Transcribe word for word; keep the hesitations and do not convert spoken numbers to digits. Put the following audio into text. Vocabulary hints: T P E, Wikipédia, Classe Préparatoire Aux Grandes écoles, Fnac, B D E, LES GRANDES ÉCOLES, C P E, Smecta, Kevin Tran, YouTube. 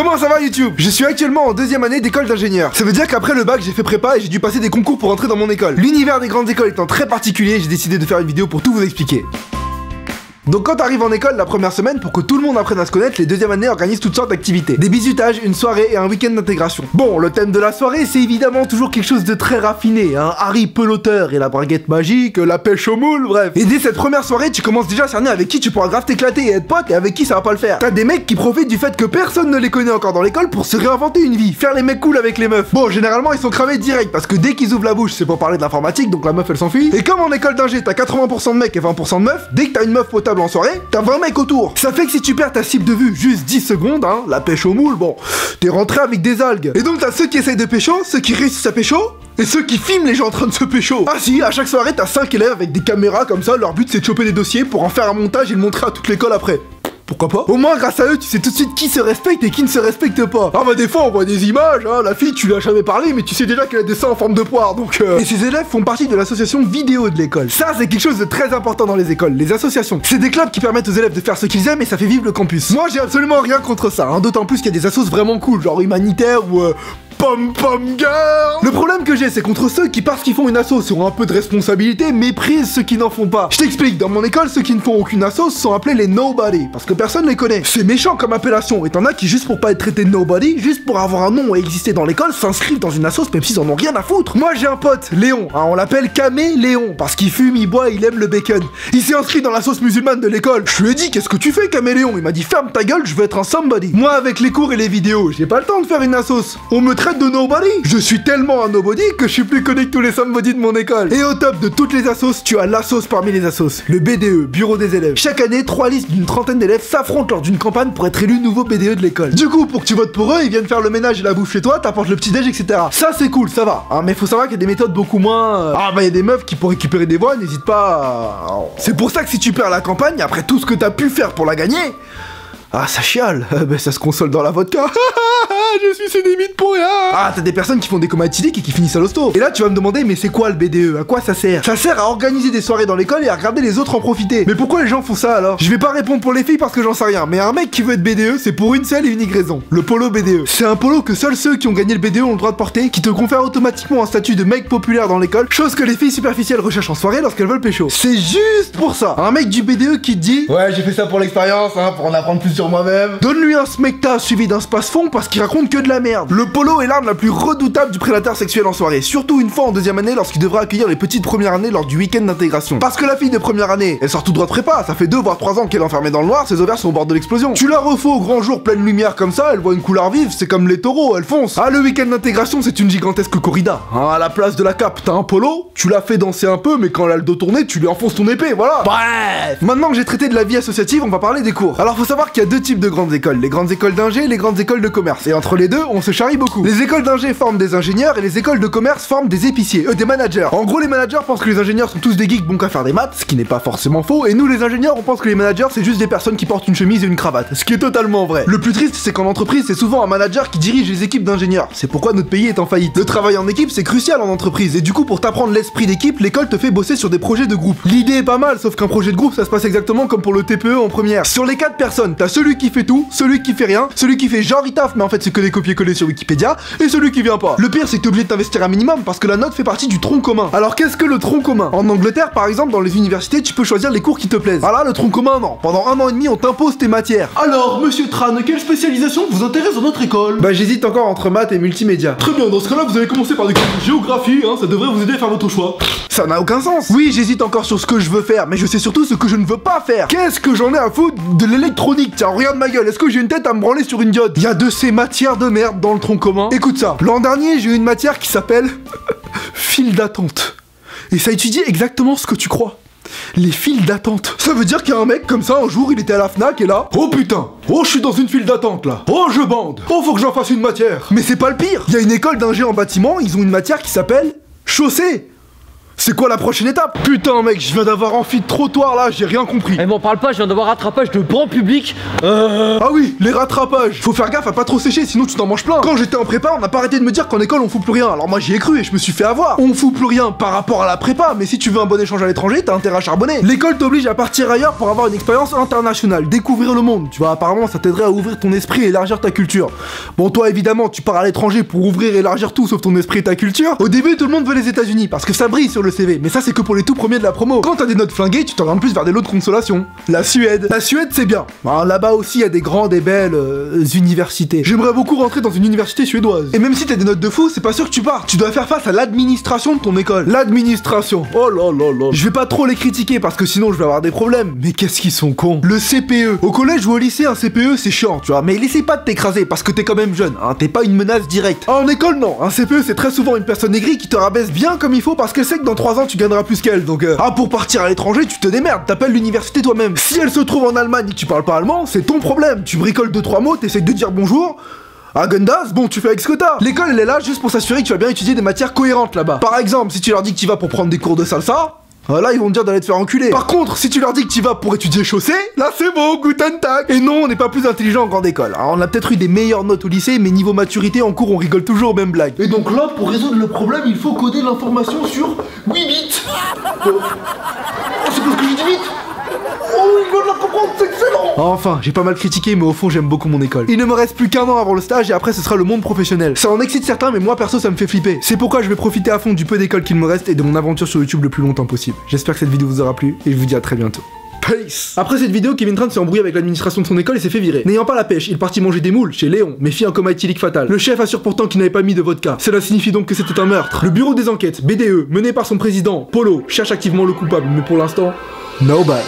Comment ça va YouTube? Je suis actuellement en deuxième année d'école d'ingénieur. Ça veut dire qu'après le bac j'ai fait prépa et j'ai dû passer des concours pour entrer dans mon école. L'univers des grandes écoles étant très particulier, j'ai décidé de faire une vidéo pour tout vous expliquer. Donc quand t'arrives en école la première semaine, pour que tout le monde apprenne à se connaître, les deuxièmes années organisent toutes sortes d'activités. Des bisutages, une soirée et un week-end d'intégration. Bon, le thème de la soirée c'est évidemment toujours quelque chose de très raffiné, hein. Harry Peloteur et la braguette magique, la pêche au moule, bref. Et dès cette première soirée, tu commences déjà à cerner avec qui tu pourras grave t'éclater et être pote et avec qui ça va pas le faire. T'as des mecs qui profitent du fait que personne ne les connaît encore dans l'école pour se réinventer une vie, faire les mecs cool avec les meufs. Bon, généralement ils sont cramés direct parce que dès qu'ils ouvrent la bouche c'est pour parler de l'informatique, donc la meuf elle s'enfuit. Et comme en école d'ingé t'as quatre-vingts pour cent de mecs et vingt pour cent de meufs, dès que t'as une meuf potable en soirée, t'as vingt mecs autour. Ça fait que si tu perds ta cible de vue juste dix secondes, hein, la pêche au moule, bon, t'es rentré avec des algues. Et donc t'as ceux qui essayent de pécho, ceux qui réussissent à pécho, et ceux qui filment les gens en train de se pécho. Ah si, à chaque soirée t'as cinq élèves avec des caméras comme ça, leur but c'est de choper des dossiers pour en faire un montage et le montrer à toute l'école après. Pourquoi pas? Au moins grâce à eux tu sais tout de suite qui se respecte et qui ne se respecte pas. Ah bah des fois on voit des images, hein, la fille tu lui as jamais parlé mais tu sais déjà qu'elle a des seins en forme de poire donc euh... Et ces élèves font partie de l'association vidéo de l'école. Ça c'est quelque chose de très important dans les écoles, les associations. C'est des clubs qui permettent aux élèves de faire ce qu'ils aiment et ça fait vivre le campus. Moi j'ai absolument rien contre ça, hein, d'autant plus qu'il y a des assos vraiment cool, genre humanitaire ou... Euh... Pom pom girl. Le problème que j'ai c'est contre ceux qui parce qu'ils font une asso sur un peu de responsabilité méprisent ceux qui n'en font pas. Je t'explique, dans mon école ceux qui ne font aucune asso sont appelés les nobody parce que personne les connaît. C'est méchant comme appellation et t'en as qui juste pour pas être traité nobody, juste pour avoir un nom et exister dans l'école s'inscrivent dans une asso même s'ils en ont rien à foutre. Moi j'ai un pote, Léon, hein, on l'appelle Camé Léon parce qu'il fume, il boit, il aime le bacon. Il s'est inscrit dans la sauce musulmane de l'école. Je lui ai dit qu'est-ce que tu fais Camé Léon? Il m'a dit ferme ta gueule je veux être un somebody. Moi avec les cours et les vidéos j'ai pas le temps de faire une asso. On me de nobody. Je suis tellement un nobody que je suis plus connu que tous les somebody de mon école. Et au top de toutes les assos, tu as l'assos parmi les assos, le B D E, bureau des élèves. Chaque année, trois listes d'une trentaine d'élèves s'affrontent lors d'une campagne pour être élu nouveau B D E de l'école. Du coup, pour que tu votes pour eux, ils viennent faire le ménage et la bouffe chez toi, t'apportes le petit-déj, et cetera. Ça c'est cool, ça va. Hein, mais faut savoir qu'il y a des méthodes beaucoup moins... Ah bah il y a des meufs qui pour récupérer des voix, n'hésite pas à... C'est pour ça que si tu perds la campagne, après tout ce que t'as pu faire pour la gagner... Ah ça chiale, euh, bah, ça se console dans la vodka. Je suis sédémite pour rien. Ah t'as des personnes qui font des comas éthyliques et qui finissent à l'hosto. Et là tu vas me demander mais c'est quoi le B D E? À quoi ça sert? Ça sert à organiser des soirées dans l'école et à regarder les autres en profiter. Mais pourquoi les gens font ça alors? Je vais pas répondre pour les filles parce que j'en sais rien. Mais un mec qui veut être B D E c'est pour une seule et unique raison. Le polo B D E. C'est un polo que seuls ceux qui ont gagné le B D E ont le droit de porter, qui te confère automatiquement un statut de mec populaire dans l'école, chose que les filles superficielles recherchent en soirée lorsqu'elles veulent pécho. C'est juste pour ça. Un mec du B D E qui te dit ouais j'ai fait ça pour l'expérience, hein, pour en apprendre plus sur moi-même. Donne-lui un smecta suivi d'un space-fond parce qu'il raconte que de la merde. Le polo est l'arme la plus redoutable du prédateur sexuel en soirée, surtout une fois en deuxième année lorsqu'il devra accueillir les petites premières années lors du week-end d'intégration. Parce que la fille de première année, elle sort tout droit de prépa, ça fait deux voire trois ans qu'elle est enfermée dans le noir, ses ovaires sont au bord de l'explosion. Tu la refous au grand jour pleine lumière comme ça, elle voit une couleur vive, c'est comme les taureaux, elle fonce. Ah le week-end d'intégration c'est une gigantesque corrida. Hein, à la place de la cape, t'as un polo, tu la fais danser un peu, mais quand elle a le dos tourné, tu lui enfonces ton épée, voilà. Bref. Maintenant que j'ai traité de la vie associative, on va parler des cours. Alors faut savoir qu'il y a deux types de grandes écoles, les grandes écoles d'ingé et les grandes écoles de commerce. Et entre Entre les deux, on se charrie beaucoup. Les écoles d'ingé forment des ingénieurs et les écoles de commerce forment des épiciers, eux des managers. En gros, les managers pensent que les ingénieurs sont tous des geeks bons qu'à faire des maths, ce qui n'est pas forcément faux, et nous les ingénieurs, on pense que les managers c'est juste des personnes qui portent une chemise et une cravate, ce qui est totalement vrai. Le plus triste, c'est qu'en entreprise, c'est souvent un manager qui dirige les équipes d'ingénieurs. C'est pourquoi notre pays est en faillite. Le travail en équipe, c'est crucial en entreprise, et du coup, pour t'apprendre l'esprit d'équipe, l'école te fait bosser sur des projets de groupe. L'idée est pas mal, sauf qu'un projet de groupe, ça se passe exactement comme pour le T P E en première. Sur les quatre personnes, t'as celui qui fait tout, celui qui fait rien, celui qui fait genre il taffe, mais en fait c'est des copier-coller sur Wikipédia et celui qui vient pas. Le pire c'est que t'es obligé de t'investir un minimum parce que la note fait partie du tronc commun. Alors qu'est-ce que le tronc commun? En Angleterre par exemple dans les universités tu peux choisir les cours qui te plaisent. Ah là le tronc commun non. Pendant un an et demi on t'impose tes matières. Alors monsieur Tran, quelle spécialisation vous intéresse dans notre école? Bah j'hésite encore entre maths et multimédia. Très bien, dans ce cas là vous allez commencer par des cours de géographie, hein, ça devrait vous aider à faire votre choix. Ça n'a aucun sens. Oui j'hésite encore sur ce que je veux faire mais je sais surtout ce que je ne veux pas faire. Qu'est-ce que j'en ai à foutre de l'électronique? Tiens regarde ma gueule, est-ce que j'ai une tête à me branler sur une diode? Il y a de ces matières de merde dans le tronc commun. Écoute ça, l'an dernier j'ai eu une matière qui s'appelle file d'attente. Et ça étudie exactement ce que tu crois. Les files d'attente. Ça veut dire qu'il y a un mec comme ça, un jour il était à la Fnac et là, oh putain, oh je suis dans une file d'attente là, oh je bande, oh faut que j'en fasse une matière. Mais c'est pas le pire, il y a une école d'ingé en bâtiment, ils ont une matière qui s'appelle chaussée. C'est quoi la prochaine étape? Putain mec, je viens d'avoir amphi de trottoir là, j'ai rien compris. Eh m'en parle pas, je viens d'avoir rattrapage de banc public. euh... Ah oui, les rattrapages. Faut faire gaffe à pas trop sécher, sinon tu t'en manges plein. Quand j'étais en prépa, on n'a pas arrêté de me dire qu'en école on fout plus rien. Alors moi j'y ai cru et je me suis fait avoir. On fout plus rien par rapport à la prépa, mais si tu veux un bon échange à l'étranger, t'as intérêt à charbonner. L'école t'oblige à partir ailleurs pour avoir une expérience internationale, découvrir le monde. Tu vois, apparemment ça t'aiderait à ouvrir ton esprit et élargir ta culture. Bon toi évidemment, tu pars à l'étranger pour ouvrir et élargir tout sauf ton esprit et ta culture. Au début tout le monde veut les États-Unis parce que ça brille sur le C V, mais ça c'est que pour les tout premiers de la promo. Quand t'as des notes flinguées, tu t'orientes plus vers des lots de consolation. La Suède. La Suède c'est bien. Là-bas aussi il y a des grandes et belles euh, universités. J'aimerais beaucoup rentrer dans une université suédoise. Et même si t'as des notes de fou, c'est pas sûr que tu pars. Tu dois faire face à l'administration de ton école. L'administration. Oh là là là. Je vais pas trop les critiquer parce que sinon je vais avoir des problèmes. Mais qu'est-ce qu'ils sont cons. Le C P E. Au collège ou au lycée, un C P E c'est chiant, tu vois. Mais il essaie pas de t'écraser parce que t'es quand même jeune. Hein, t'es pas une menace directe. En école non. Un C P E c'est très souvent une personne aigrie qui te rabaisse bien comme il faut parce qu'elle sait que dans trois ans tu gagneras plus qu'elle. Donc euh... ah pour partir à l'étranger, tu te démerdes. T'appelles l'université toi-même. Si elle se trouve en Allemagne et que tu parles pas allemand, c'est ton problème. Tu bricoles deux trois mots, t'essayes de dire bonjour. À Gundas, bon tu fais avec ce que t'as. L'école elle est là juste pour s'assurer que tu vas bien étudier des matières cohérentes là-bas. Par exemple, si tu leur dis que tu vas pour prendre des cours de salsa, là ils vont te dire d'aller te faire enculer. Par contre, si tu leur dis que tu vas pour étudier chaussée, là c'est bon, guten tag. Et non, on n'est pas plus intelligent en grande école. Alors, on a peut-être eu des meilleures notes au lycée, mais niveau maturité en cours on rigole toujours aux mêmes blagues. Et donc là, pour résoudre le problème, il faut coder l'information sur huit bits. Oh, oh c'est parce que j'ai dit vite. Oh, il veut la comprendre, c'est excellent. Enfin, j'ai pas mal critiqué, mais au fond, j'aime beaucoup mon école. Il ne me reste plus qu'un an avant le stage, et après, ce sera le monde professionnel. Ça en excite certains, mais moi, perso, ça me fait flipper. C'est pourquoi je vais profiter à fond du peu d'école qu'il me reste et de mon aventure sur YouTube le plus longtemps possible. J'espère que cette vidéo vous aura plu, et je vous dis à très bientôt. Peace. Après cette vidéo, Kevin Tran s'est embrouillé avec l'administration de son école et s'est fait virer. N'ayant pas la pêche, il partit manger des moules chez Léon, mais fit un coma éthylique fatal. Le chef assure pourtant qu'il n'avait pas mis de vodka. Cela signifie donc que c'était un meurtre. Le bureau des enquêtes, B D E, mené par son président, Polo, cherche activement le coupable, mais pour l'instant, nobody.